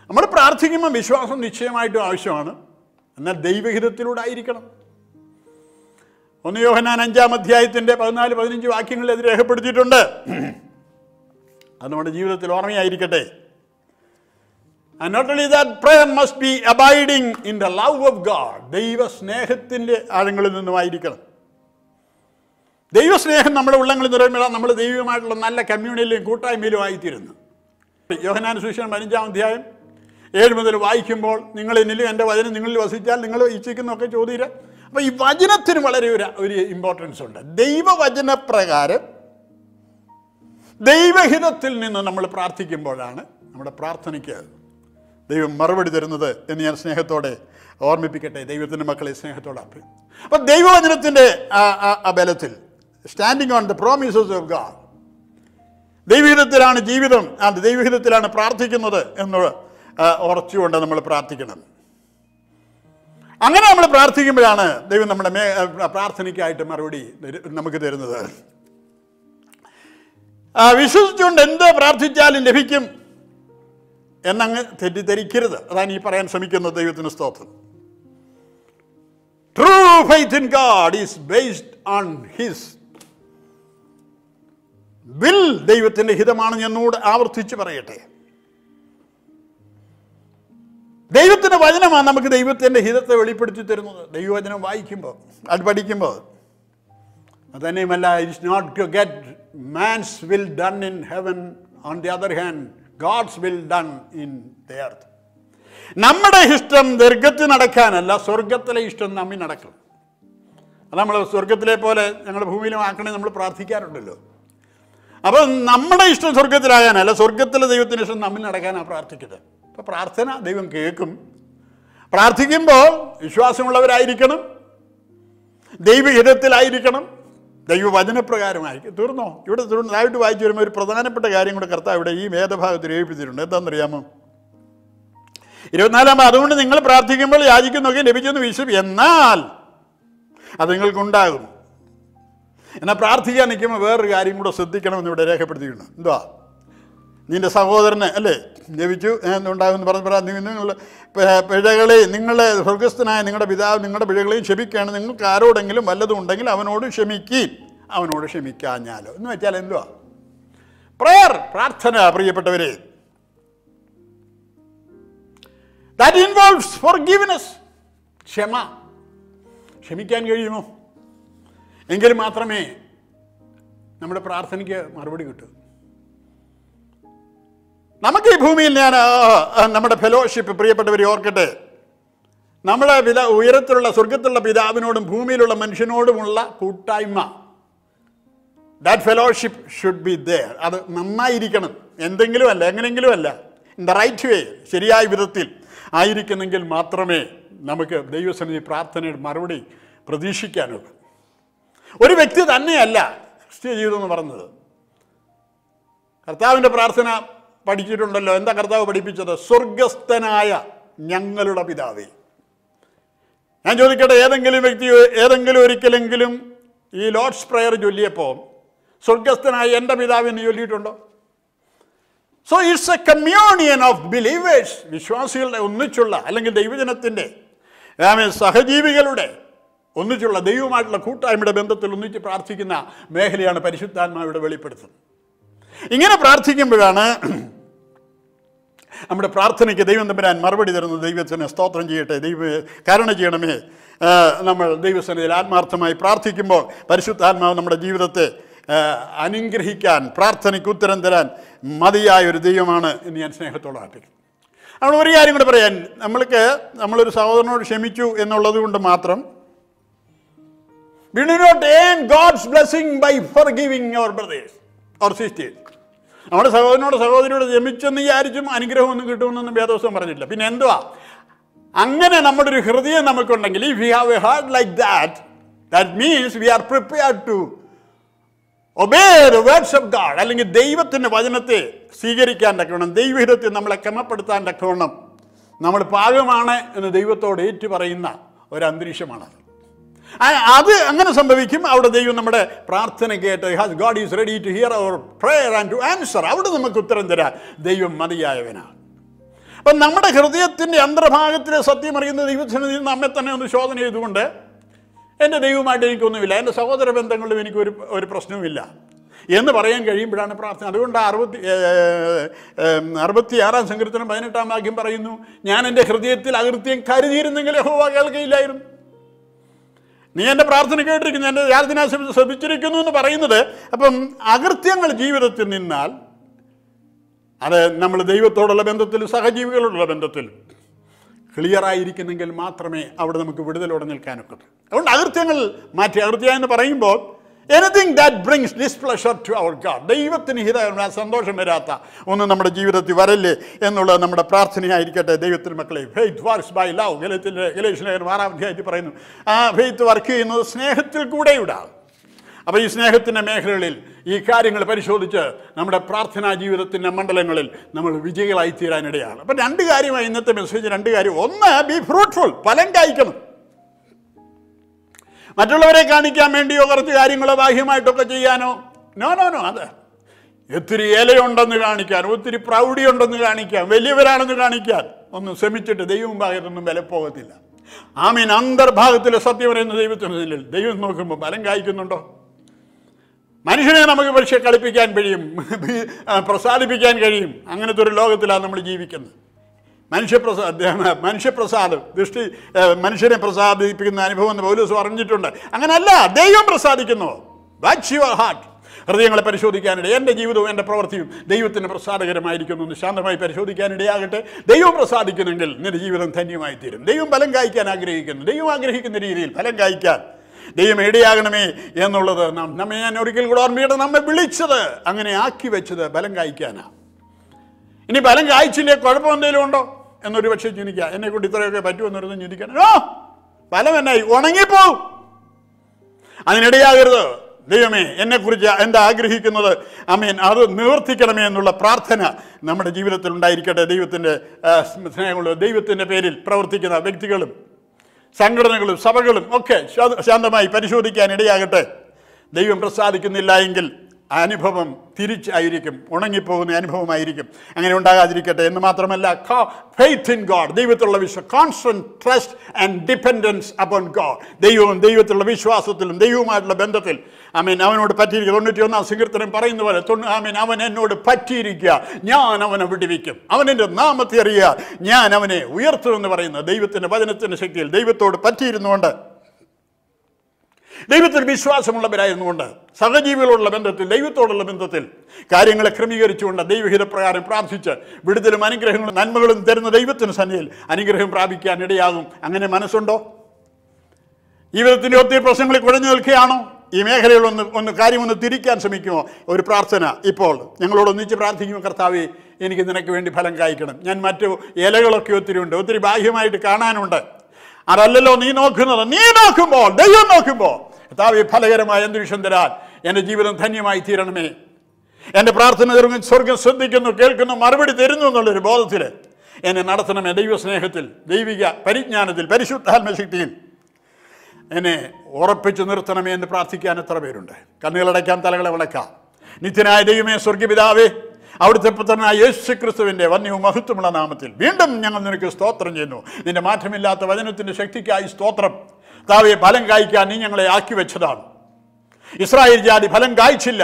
നമ്മൾ പ്രാർത്ഥിക്കുമ്പോൾ വിശ്വാസം നിശ്ചയമായിട്ടും ആവശ്യമാണ്, എന്നാൽ ദൈവഹിതത്തിലൂടെ ആയിരിക്കണം. ഒന്ന് യോഹന്നാൻ അഞ്ചാം അധ്യായത്തിൻ്റെ പതിനാല് പതിനഞ്ച് വാക്യങ്ങളിൽ അത് രേഖപ്പെടുത്തിയിട്ടുണ്ട്. അത് നമ്മുടെ ജീവിതത്തിൽ ഓർമ്മയായിരിക്കട്ടെ. And not only that, prayer must be abiding in the love of God. ദൈവസ്നേഹത്തിൻ്റെ ആഴങ്ങളിൽ നിന്നുമായിരിക്കണം. ദൈവസ്നേഹം നമ്മുടെ ഉള്ളങ്ങളിൽ നിറയുമ്പോൾ നമ്മൾ ദൈവമായിട്ടുള്ള നല്ല കമ്മ്യൂണിലും കൂട്ടായ്മയിലും ആയിത്തീരുന്നു. യോഹന്നാൻ സുവിശേഷം പതിനഞ്ചാം അധ്യായം ഏഴ് മുതൽ വായിക്കുമ്പോൾ, നിങ്ങൾ എന്നിലും എൻ്റെ വചനം നിങ്ങളിൽ വസിച്ചാൽ നിങ്ങൾ ഇച്ഛിക്കുന്നൊക്കെ ചോദിക്കുക. അപ്പോൾ ഈ വചനത്തിന് വളരെ ഒരു ഒരു ഇമ്പോർട്ടൻസ് ഉണ്ട്. ദൈവവചനപ്രകാരം ദൈവഹിതത്തിൽ നിന്ന് നമ്മൾ പ്രാർത്ഥിക്കുമ്പോഴാണ് നമ്മുടെ പ്രാർത്ഥനയ്ക്ക് ദൈവം മറുപടി തരുന്നത് എന്ന് ഞാൻ സ്നേഹത്തോടെ ഓർമ്മിപ്പിക്കട്ടെ. ദൈവത്തിൻ്റെ മക്കളെ സ്നേഹത്തോടെ അർപ്പിക്കും. അപ്പോൾ ദൈവവചനത്തിൻ്റെ ആ ബലത്തിൽ, standing on the promises of God, ദൈവഹിതത്തിലാണ് ജീവിതം, അത് ദൈവഹിതത്തിലാണ് പ്രാർത്ഥിക്കുന്നത് എന്നുള്ള ഉറച്ചുകൊണ്ട് നമ്മൾ പ്രാർത്ഥിക്കണം. അങ്ങനെ നമ്മൾ പ്രാർത്ഥിക്കുമ്പോഴാണ് ദൈവം നമ്മുടെ മേ പ്രാർത്ഥനയ്ക്കായിട്ട് മറുപടി നമുക്ക് തരുന്നത്. വിശ്വസിച്ചുകൊണ്ട് എന്തോ പ്രാർത്ഥിച്ചാലും ലഭിക്കും എന്നങ്ങ് തെറ്റിദ്ധരിക്കരുത്. അതാണ് ഈ പറയാൻ ശ്രമിക്കുന്നത്. ദൈവത്തിന് സ്തോത്രം. True faith in God is based on his will. ദൈവത്തിൻ്റെ ഹിതമാണെന്ന് എന്നോട് ആവർത്തിച്ച് പറയട്ടെ. ദൈവത്തിൻ്റെ വചനമാണ് നമുക്ക് ദൈവത്തിൻ്റെ ഹിതത്തെ വെളിപ്പെടുത്തി തരുന്നത്. ദൈവവചനം വായിക്കുമ്പോൾ, അത് പഠിക്കുമ്പോൾ, അതന്നെയുമല്ല, it's not to get man's will done in heaven on the other hand, God's will done in the earth. നമ്മുടെ ഇഷ്ടം ദീർഘത്തിൽ നടക്കാനല്ല, സ്വർഗത്തിലെ ഇഷ്ടം നമ്മി നടക്കണം. അത് നമ്മൾ സ്വർഗത്തിലെ പോലെ ഞങ്ങളുടെ ഭൂമിയിലും ആക്കണേ നമ്മൾ പ്രാർത്ഥിക്കാറുണ്ടല്ലോ. അപ്പം നമ്മുടെ ഇഷ്ടം സ്വർഗത്തിലാകാനല്ല, സ്വർഗത്തിലെ ദൈവത്തിൻ്റെ ഇഷ്ടം നമ്മിൽ നടക്കാനാണ് പ്രാർത്ഥിക്കുന്നത്. അപ്പോൾ പ്രാർത്ഥന ദൈവം കേൾക്കും. പ്രാർത്ഥിക്കുമ്പോൾ വിശ്വാസമുള്ളവരായിരിക്കണം, ദൈവഹിതത്തിലായിരിക്കണം, ദൈവവചനപ്രകാരമായിരിക്കും. തീർന്നോ? ഇവിടെ തായിട്ട് വായിച്ചു വരുമ്പോൾ ഒരു പ്രധാനപ്പെട്ട കാര്യം കൂടെ കർത്താവ് ഇവിടെ ഈ വേദഭാഗത്തിൽ ഏൽപ്പിച്ചിട്ടുണ്ട്. എന്താണെന്നറിയാമോ? ഇരുപത്തിനാലാം അതുകൊണ്ട് നിങ്ങൾ പ്രാർത്ഥിക്കുമ്പോൾ യാചിക്കുന്നൊക്കെ ലഭിച്ചെന്ന് വിശ്വസി, എന്നാൽ അത് നിങ്ങൾക്കുണ്ടാകും. എന്നാൽ പ്രാർത്ഥിക്കാൻ നിൽക്കുമ്പോൾ വേറൊരു കാര്യം കൂടെ ശ്രദ്ധിക്കണമെന്ന് ഇവിടെ രേഖപ്പെടുത്തിയിട്ടുണ്ട്. എന്തുവാ? നിൻ്റെ സഹോദരനെ അല്ലേ ലഭിച്ചു എന്തുണ്ടാകുമെന്ന് പറഞ്ഞ് പ്രാർത്ഥിക്കുന്നു. നിങ്ങൾ പിഴകളെ നിങ്ങളുടെ സ്വർഗസ്ഥനായ നിങ്ങളുടെ പിതാവ് നിങ്ങളുടെ പിഴകളെയും ക്ഷമിക്കുകയാണ്. നിങ്ങൾക്ക് ആരോടെങ്കിലും വല്ലതും ഉണ്ടെങ്കിൽ അവനോട് ക്ഷമിക്കും, അവനോട് ക്ഷമിക്കാഞ്ഞാലോ എന്ന് വെച്ചാൽ എന്തുവാ? പ്രയർ, പ്രാർത്ഥന. പ്രിയപ്പെട്ടവരെ, that involves forgiveness. ക്ഷമ. ക്ഷമിക്കാൻ കഴിയുമോ? എങ്കിൽ മാത്രമേ നമ്മുടെ പ്രാർത്ഥനയ്ക്ക് മറുപടി കിട്ടൂ. നമുക്ക് ഈ ഭൂമിയിൽ ഞാൻ നമ്മുടെ ഫെലോഷിപ്പ് പ്രിയപ്പെട്ടവർ ഓർക്കട്ടെ, നമ്മളെ വില ഉയരത്തിലുള്ള സ്വർഗത്തിലുള്ള പിതാവിനോടും ഭൂമിയിലുള്ള മനുഷ്യനോടുമുള്ള കൂട്ടായ്മ, that fellowship should be there. അത് നന്നായിരിക്കണം. എന്തെങ്കിലും അല്ല, എങ്ങനെയെങ്കിലും അല്ല, ഇൻ ദ റൈറ്റ് വേ, ശരിയായ വിധത്തിൽ ആയിരിക്കുന്നെങ്കിൽ മാത്രമേ നമുക്ക് ദൈവസന്നിധി പ്രാർത്ഥനയുടെ മറുപടി പ്രതീക്ഷിക്കാനുള്ളൂ. ഒരു വ്യക്തി തന്നെയല്ല ക്രിസ്തീയ ജീവിതം എന്ന് പറഞ്ഞത്. കർത്താവിൻ്റെ പ്രാർത്ഥന പഠിച്ചിട്ടുണ്ടല്ലോ. എന്താ കർത്താവ് പഠിപ്പിച്ചത്? സ്വർഗസ്ഥനായ ഞങ്ങളുടെ പിതാവേ. ഞാൻ ചോദിക്കട്ടെ, ഏതെങ്കിലും വ്യക്തി ഏതെങ്കിലും ഒരിക്കലെങ്കിലും ഈ ലോർഡ്സ് പ്രയർ ചൊല്ലിയപ്പോൾ സ്വർഗസ്ഥനായ എൻ്റെ പിതാവിനെ ചൊല്ലിയിട്ടുണ്ടോ? So it's a communion of believers. വിശ്വാസികളുടെ ഒന്നിച്ചുള്ള, അല്ലെങ്കിൽ ദൈവജനത്തിൻ്റെ സഹജീവികളുടെ ഒന്നിച്ചുള്ള, ദൈവമായിട്ടുള്ള കൂട്ടായ്മയുടെ ബന്ധത്തിൽ ഒന്നിച്ച് പ്രാർത്ഥിക്കുന്ന മേഖലയാണ് പരിശുദ്ധാത്മാവിടെ വെളിപ്പെടുത്തുന്നത്. ഇങ്ങനെ പ്രാർത്ഥിക്കുമ്പോഴാണ് നമ്മുടെ പ്രാർത്ഥനയ്ക്ക് ദൈവം തമ്പുരാൻ മറുപടി തരുന്നത്. ദൈവത്തിന് സ്തോത്രം ചെയ്യട്ടെ. ദൈവ കാരണം ചെയ്യണമേ. നമ്മൾ ദൈവസന്നിധിയിൽ ആത്മാർത്ഥമായി പ്രാർത്ഥിക്കുമ്പോൾ പരിശുദ്ധാത്മാവ് നമ്മുടെ ജീവിതത്തെ അനുഗ്രഹിക്കാൻ, പ്രാർത്ഥനയ്ക്ക് ഉത്തരം തരാൻ മതിയായൊരു ദൈവമാണ് എന്ന് ഞാൻ സ്നേഹത്തോടെ ആട്ടിക്കും. നമ്മൾ ഒരു കാര്യം കൂടെ പറയാൻ, നമ്മൾക്ക് നമ്മളൊരു സഹോദരനോട് ക്ഷമിച്ചു എന്നുള്ളത് കൊണ്ട് മാത്രം we do not earn God's blessing by forgiving our brothers or sisters. നമ്മുടെ സഹോദരനോട് സഹോദരിയോട് ക്ഷമിച്ചെന്ന് വിചാരിച്ചും അനുഗ്രഹമൊന്നും കിട്ടുമെന്നൊന്നും വേദോസം പറഞ്ഞില്ല. പിന്നെ എന്തുവാ? അങ്ങനെ നമ്മുടെ ഒരു ഹൃദയം നമുക്കുണ്ടെങ്കിൽ, if you have a heart like that, that means we are prepared to obey the words of God. അല്ലെങ്കിൽ ദൈവത്തിൻ്റെ വചനത്തെ സ്വീകരിക്കാൻ തക്കവണ്ണം, ദൈവഹിതത്തെ നമ്മളെ ക്രമപ്പെടുത്താൻ തക്കവണ്ണം നമ്മൾ പാകമാണ് എന്ന് ദൈവത്തോട് ഏറ്റു പറയുന്ന ഒരു അന്തരീക്ഷമാണത്. അത് അങ്ങനെ സംഭവിക്കും. അവിടെ ദൈവം നമ്മുടെ പ്രാർത്ഥന കേട്ട്, has God is ready to hear our prayer and to answer. അവിടെ നമുക്ക് ഉത്തരം തരാൻ ദൈവം മതിയായവനാണ്. അപ്പം നമ്മുടെ ഹൃദയത്തിൻ്റെ അന്തർഭാഗത്തിലെ സത്യം അറിയുന്ന ദൈവത്തിന് നമ്മെ തന്നെ ഒന്ന് ശോധന ചെയ്തുകൊണ്ട്, എൻ്റെ ദൈവമായിട്ട് എനിക്കൊന്നുമില്ല, എൻ്റെ സഹോദര ബന്ധങ്ങളിലും എനിക്കൊരു ഒരു പ്രശ്നവുമില്ല എന്ന് പറയാൻ കഴിയുമ്പോഴാണ് പ്രാർത്ഥന. അതുകൊണ്ട് അറുപത്തി അറുപത്തി ആറാം സങ്കീർത്തനം പതിനെട്ടാം വാക്യം പറയുന്നു, ഞാൻ എൻ്റെ ഹൃദയത്തിൽ അകൃത്യം കരുതിയിരുന്നെങ്കിൽ യഹോവ കേൾക്കുകയില്ലായിരുന്നു. നീ എൻ്റെ പ്രാർത്ഥന കേട്ടിരിക്കുന്നു, എൻ്റെ യാതന ശ്രദ്ധിച്ചിരിക്കുന്നു എന്ന് പറയുന്നത്. അപ്പം അകൃത്യങ്ങൾ ജീവിതത്തിൽ നിന്നാൽ അത് നമ്മൾ ദൈവത്തോടുള്ള ബന്ധത്തിലും സഹജീവികളോടുള്ള ബന്ധത്തിലും ക്ലിയറായിരിക്കുന്നെങ്കിൽ മാത്രമേ അവിടെ നമുക്ക് വിടുതലോടെ നിൽക്കാനൊക്കൂ. അതുകൊണ്ട് അകൃത്യങ്ങൾ മാറ്റി, അകൃത്യ എന്ന് പറയുമ്പോൾ anything that brings displeasure to our God, ദൈവത്തിന് ഹിതകരമായ സന്തോഷം വരാത്ത ഒന്നും നമ്മുടെ ജീവിതത്തിൽ വരല്ലേ എന്നുള്ളത് നമ്മുടെ പ്രാർത്ഥനയായിരിക്കട്ടെ. ദൈവത്തിന് മക്കളെ, ഫെയ്ത്ത് വർക്സ് ബൈ ലവ്. ഗലത്തിൽ ഗലേഷ്യർ ലേഖനം ആറാം അധ്യായത്തിൽ പറയുന്നു, ആ ഫെയ്ത്ത് വർക്ക് ചെയ്യുന്നത് സ്നേഹത്തിൽ കൂടെയുടാണ്. അപ്പോൾ ഈ സ്നേഹത്തിൻ്റെ മേഖലകളിൽ ഈ കാര്യങ്ങൾ പരിശോധിച്ച് നമ്മുടെ പ്രാർത്ഥനാ ജീവിതത്തിൻ്റെ മണ്ഡലങ്ങളിൽ നമ്മൾ വിജയികളായി തീരാനിടയാണ്. അപ്പം രണ്ട് കാര്യമായി ഇന്നത്തെ മെസ്സേജ്, രണ്ട് കാര്യം. ഒന്ന്, ബി ഫ്രൂട്ട്ഫുൾ, ഫലം കായ്ക്കണം. മറ്റുള്ളവരെ കാണിക്കാൻ വേണ്ടിയോ കുറച്ച് കാര്യങ്ങളോ ബാഹ്യമായിട്ടൊക്കെ ചെയ്യാനോ നോ നോ നോ അത് ഒത്തിരി ഇലയുണ്ടെന്ന് കാണിക്കാൻ, ഒത്തിരി പ്രൗഢി ഉണ്ടെന്ന് കാണിക്കാൻ, വലിയവരാണെന്ന് കാണിക്കാൻ ഒന്നും ശ്രമിച്ചിട്ട് ദൈവം ഭാഗത്തൊന്നും വില പോകത്തില്ല. ആമീൻ. അന്തർഭാഗത്തിലെ സത്യം പറയുന്ന ദൈവത്തിനില്ല. ദൈവം നോക്കുമ്പോൾ ഫലം കായ്ക്കുന്നുണ്ടോ? മനുഷ്യനെ നമുക്ക് പക്ഷേ കളിപ്പിക്കാൻ കഴിയും, പ്രസാദിപ്പിക്കാൻ കഴിയും. അങ്ങനത്തെ ഒരു ലോകത്തിലാണ് നമ്മൾ ജീവിക്കുന്നത്. മനുഷ്യപ്രസാദ മനുഷ്യപ്രസാദം ദൃഷ്ടി മനുഷ്യനെ പ്രസാദിപ്പിക്കുന്ന അനുഭവം എന്ന് പൗലോസ് പറഞ്ഞിട്ടുണ്ട്. അങ്ങനല്ല ദൈവം പ്രസാദിക്കുന്നു. Watch your heart. ഹൃദയങ്ങളെ പരിശോധിക്കാനിട എൻ്റെ ജീവിതവും എൻ്റെ പ്രവൃത്തിയും ദൈവത്തിന് പ്രസാദകരമായിരിക്കുന്നു എന്ന് ശാന്തമായി പരിശോധിക്കാനിടയാകട്ടെ. ദൈവം പ്രസാദിക്കുന്നെങ്കിൽ നിന്റെ ജീവിതം ധന്യമായി തീരും. ദൈവം ഫലം കായ്ക്കാൻ ആഗ്രഹിക്കുന്നു. ദൈവം ആഗ്രഹിക്കുന്ന രീതിയിൽ ഫലം കായ്ക്കാൻ ദൈവം ഇടയാകണമേ എന്നുള്ളത് നാം നമ്മെ ഞാൻ ഒരിക്കൽ കൂടെ ഓർമ്മയുടെ നമ്മെ വിളിച്ചത് അങ്ങനെ ആക്കി വെച്ചത് ഫലം കായ്ക്കാനാണ്. ഇനി ഫലം കായ്ച്ചില്ലേ കുഴപ്പം എന്തെങ്കിലും ഉണ്ടോ എന്നൊരു പക്ഷേ ചിന്തിക്കുക. എന്നെ കൊണ്ട് ഇത്രയൊക്കെ പറ്റുമെന്നൊരു ചിന്തിക്കാൻ ഓ ഫലം എന്നായി ഉണങ്ങിപ്പോവും. അതിനിടയാകരുത്. ദൈവമേ എന്നെക്കുറിച്ച് എന്താ ആഗ്രഹിക്കുന്നത് അമീൻ അത് നിവർത്തിക്കണമേ എന്നുള്ള പ്രാർത്ഥന നമ്മുടെ ജീവിതത്തിൽ ഉണ്ടായിരിക്കട്ടെ. ദൈവത്തിൻ്റെ സ്നേഹമുള്ള ദൈവത്തിൻ്റെ പേരിൽ പ്രവർത്തിക്കുന്ന വ്യക്തികളും സംഘടനകളും സഭകളും ഒക്കെ ശാന്തമായി പരിശോധിക്കാൻ ഇടയാകട്ടെ. ദൈവം പ്രസാദിക്കുന്നില്ല എങ്കിൽ അനുഭവം തിരിച്ചായിരിക്കും, ഉണങ്ങിപ്പോകുന്ന അനുഭവമായിരിക്കും. അങ്ങനെ ഉണ്ടാകാതിരിക്കട്ടെ എന്ന് മാത്രമല്ല, ഫെയ്ത്ത് ഇൻ ഗോഡ് ദൈവത്തിലുള്ള വിശ്വാസം, constant trust and dependence upon God ദൈവവും ദൈവത്തിലുള്ള വിശ്വാസത്തിലും ദൈവവുമായിട്ടുള്ള ബന്ധത്തിൽ ആമേൻ അവനോട് പറ്റിയിരിക്കുക. തൊണ്ണൂറ്റി ഒന്നാം സങ്കീർത്തനം പറയുന്ന പോലെ ആമേൻ അവൻ എന്നോട് പറ്റിയിരിക്കുക, ഞാൻ അവനെ വിടുവിക്കും, അവനെൻ്റെ നാമത്തെ അറിയുക, ഞാൻ അവനെ ഉയർത്തുമെന്ന് പറയുന്ന ദൈവത്തിൻ്റെ വചനത്തിൻ്റെ ശക്തിയിൽ ദൈവത്തോട് പറ്റിയിരുന്നുകൊണ്ട് ദൈവത്തിൽ വിശ്വാസമുള്ളവരായിരുന്നുകൊണ്ട് സഹജീവികളോടുള്ള ബന്ധത്തിൽ ദൈവത്തോടുള്ള ബന്ധത്തിൽ കാര്യങ്ങളെ ക്രമീകരിച്ചുകൊണ്ട് ദൈവഹിതപ്രകാരം പ്രാർത്ഥിച്ച് വിടുതലും അനുഗ്രഹങ്ങളും നന്മകളും തരുന്ന ദൈവത്തിന് സന്നിധിയിൽ അനുഗ്രഹം പ്രാപിക്കാൻ ഇടയാകും. അങ്ങനെ മനസ്സുണ്ടോ? ജീവിതത്തിൻ്റെ ഒത്തിരി പ്രശ്നങ്ങളിൽ കുഴഞ്ഞു നിൽക്കുകയാണോ? ഈ മേഖലയിൽ ഒന്ന് ഒന്ന് കാര്യമൊന്ന് തിരിക്കാൻ ശ്രമിക്കുമോ? ഒരു പ്രാർത്ഥന ഇപ്പോൾ ഞങ്ങളോടൊന്നിച്ച് പ്രാർത്ഥിക്കുമോ? കർത്താവേ, എനിക്ക് നിനക്ക് വേണ്ടി ഫലം കായ്ക്കണം. ഞാൻ മറ്റു ഇലകളൊക്കെ ഒത്തിരി ഉണ്ട്, ഒത്തിരി ബാഹ്യമായിട്ട് കാണാനുണ്ട്. അതല്ലല്ലോ നീ നോക്കുന്നത്. നീ നോക്കുമ്പോൾ, ദൈവം നോക്കുമ്പോൾ കർത്താവേ ഫലകരമായ അന്തരീക്ഷം തരാൻ എൻ്റെ ജീവിതം ധന്യമായി തീരണമേ. എൻ്റെ പ്രാർത്ഥന തീർന്ന് സ്വർഗം ശ്രദ്ധിക്കുന്നു, കേൾക്കുന്നു, മറുപടി തരുന്നു എന്നുള്ളൊരു ബോധത്തിൽ എന്നെ നടത്തണമേ. ദൈവസ്നേഹത്തിൽ, ദൈവിക പരിജ്ഞാനത്തിൽ, പരിശുദ്ധാത്മശക്തിയിൽ എന്നെ ഉറപ്പിച്ച് നിർത്തണമേ എന്ന് പ്രാർത്ഥിക്കാൻ എത്ര പേരുണ്ട്? കണ്ണുകളടയ്ക്കാം, തലകളെ വളയ്ക്കാം. നിത്യനായ ദൈവമേ, സ്വർഗപിതാവേ, അവിടുത്തെ പുത്രനായ യേശു ക്രിസ്തുവിൻ്റെ വന്യവും മഹത്വമുള്ള നാമത്തിൽ വീണ്ടും ഞങ്ങൾ നിനക്ക് സ്തോത്രം ചെയ്യുന്നു. നിന്റെ മാറ്റമില്ലാത്ത വചനത്തിൻ്റെ ശക്തിക്കായി സ്തോത്രം. താവേ, ഫലം കായ്ക്കാൻ നീ ഞങ്ങളെ ആക്കി വെച്ചതാണ്. ഇസ്രായേൽ ജാതി ഫലം കായ്ച്ചില്ല.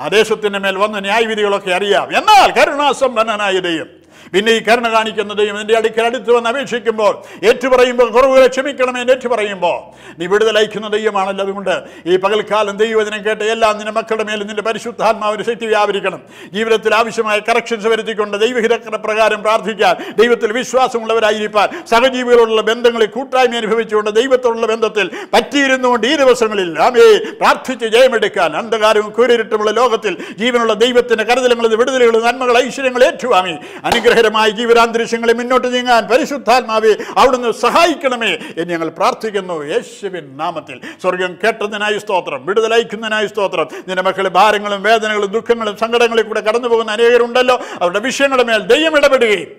ആ ദേശത്തിൻ്റെ മേൽ വന്ന ന്യായവിധികളൊക്കെ അറിയാം. എന്നാൽ കരുണാസമ്പന്നനായ ദൈവം, പിന്നെ ഈ കരുണ കാണിക്കുന്ന ദൈവം നിന്റെ അടുക്കൽ അടുത്ത് വന്ന് അപേക്ഷിക്കുമ്പോൾ, ഏറ്റുപറയുമ്പോൾ, കുറവുകളെ ക്ഷമിക്കണമേ ഏറ്റുപറയുമ്പോൾ നീ വിടുതലയക്കുന്ന ദൈവമാണല്ലോ. അതുകൊണ്ട് ഈ പകൽക്കാലം ദൈവവചനം കേട്ട എല്ലാം നിന്റെ മക്കളുടെ മേലും നിന്റെ പരിശുദ്ധാത്മാവിൻ്റെ ശക്തി വ്യാപരിക്കണം. ജീവിതത്തിൽ ആവശ്യമായ കറക്ഷൻസ് വരുത്തിക്കൊണ്ട് ദൈവഹിതപ്രകാരം പ്രാർത്ഥിക്കാൻ, ദൈവത്തിൽ വിശ്വാസമുള്ളവരായിരിക്കാൻ, സഹജീവികളോടുള്ള ബന്ധങ്ങളിൽ കൂട്ടായ്മ അനുഭവിച്ചുകൊണ്ട് ദൈവത്തോടുള്ള ബന്ധത്തിൽ പറ്റിയിരുന്നുകൊണ്ട് ഈ ദിവസങ്ങളിൽ ആമേ പ്രാർത്ഥിച്ച് ജയമെടുക്കാൻ, അന്ധകാരവും കൂരിരുട്ടുമുള്ള ലോകത്തിൽ ജീവനുള്ള ദൈവത്തിൻ്റെ കരുതലുകളും വിടുതലുകളും നന്മകൾ ഐശ്വര്യങ്ങൾ ഏറ്റുവാങ്ങി അനുഗ്രഹരമായ ജീവിതാന്തരീക്ഷങ്ങളെ മുന്നോട്ട് നീങ്ങാൻ പരിശുദ്ധാത്മാവെ അവിടുന്ന് സഹായിക്കണമേ എന്ന് ഞങ്ങൾ പ്രാർത്ഥിക്കുന്നു യേശുവിൻ നാമത്തിൽ. സ്വർഗം കേട്ടതിനായി സ്തോത്രം, വിടുതലയക്കുന്നതിനായി സ്തോത്രം. നിന്റെ മക്കളെ ഭാരങ്ങളും വേദനകളും ദുഃഖങ്ങളും സങ്കടങ്ങളിൽ കൂടെ കടന്നു പോകുന്ന അനേകരുണ്ടല്ലോ. അവരുടെ വിഷയങ്ങളുടെ മേൽ ദൈവം ഇടപെടുകയും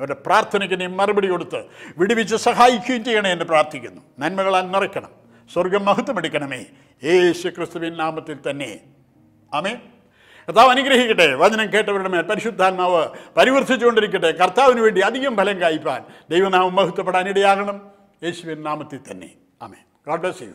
അവരുടെ പ്രാർത്ഥനയ്ക്ക് നീ മറുപടി കൊടുത്ത് വിടുവിച്ച് സഹായിക്കുകയും ചെയ്യണേ എന്ന് പ്രാർത്ഥിക്കുന്നു. നന്മകളാൽ നിറയ്ക്കണം, സ്വർഗം മഹത്വമെടുക്കണമേ, യേശു ക്രിസ്തുവിൻ നാമത്തിൽ തന്നെ. ആമേൻ. കർത്താവ് അനുഗ്രഹിക്കട്ടെ. വചനം കേട്ടവരുടെ മേൽ പരിശുദ്ധാത്മാവ് പരിവർത്തിച്ചുകൊണ്ടിരിക്കട്ടെ. കർത്താവിന് വേണ്ടി അധികം ഫലം കായ്പാൻ ദൈവനാമം മഹത്വപ്പെടാൻ ഇടയാകണം. യേശുവിൻ നാമത്തിൽ തന്നെ. ആമേൻ. God bless you.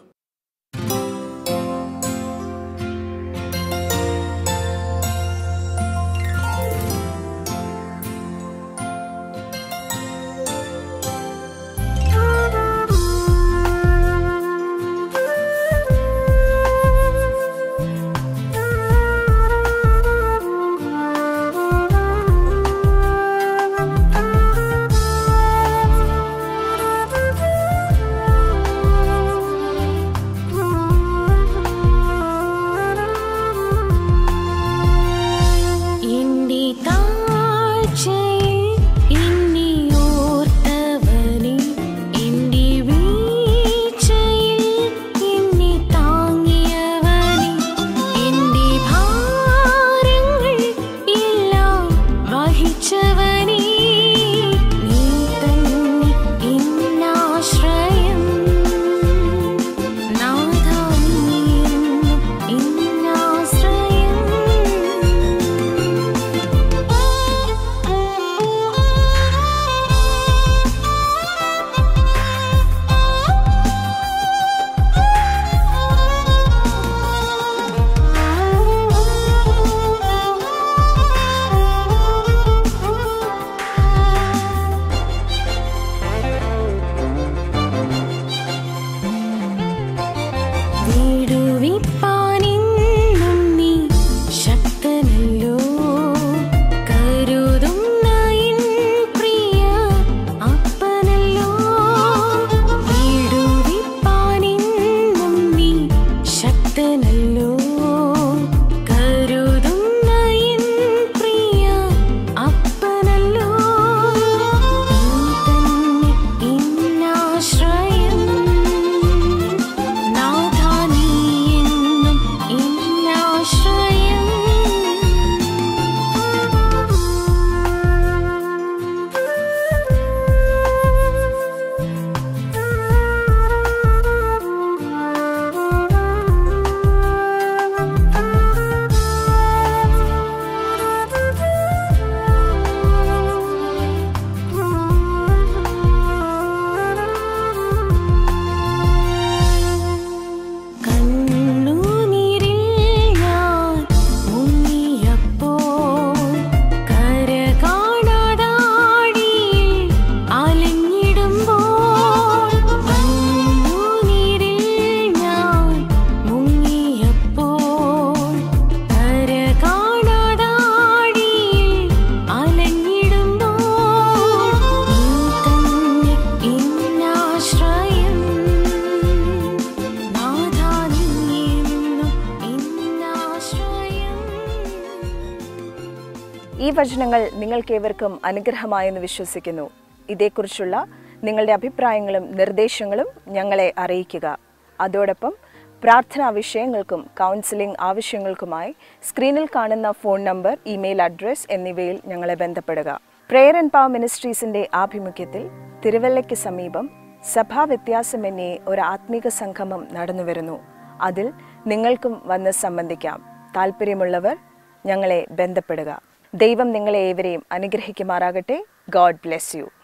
ഈ വചനങ്ങൾ നിങ്ങൾക്കേവർക്കും അനുഗ്രഹമായെന്ന് വിശ്വസിക്കുന്നു. ഇതേക്കുറിച്ചുള്ള നിങ്ങളുടെ അഭിപ്രായങ്ങളും നിർദ്ദേശങ്ങളും ഞങ്ങളെ അറിയിക്കുക. അതോടൊപ്പം പ്രാർത്ഥനാ വിഷയങ്ങൾക്കും കൗൺസിലിംഗ് ആവശ്യങ്ങൾക്കുമായി സ്ക്രീനിൽ കാണുന്ന ഫോൺ നമ്പർ, ഇമെയിൽ അഡ്രസ് എന്നിവയിൽ ഞങ്ങളെ ബന്ധപ്പെടുക. പ്രേയർ ആൻഡ് പവർ മിനിസ്ട്രീസിൻ്റെ ആഭിമുഖ്യത്തിൽ തിരുവല്ലയ്ക്ക് സമീപം സഭാവ്യത്യാസമെന്നേ ഒരു ആത്മീക സംഗമം നടന്നു വരുന്നു. അതിൽ നിങ്ങൾക്കും വന്ന് സംബന്ധിക്കാം. താല്പര്യമുള്ളവർ ഞങ്ങളെ ബന്ധപ്പെടുക. ദൈവം നിങ്ങളെ ഏവരെയും അനുഗ്രഹിക്കുമാറാകട്ടെ. God bless U.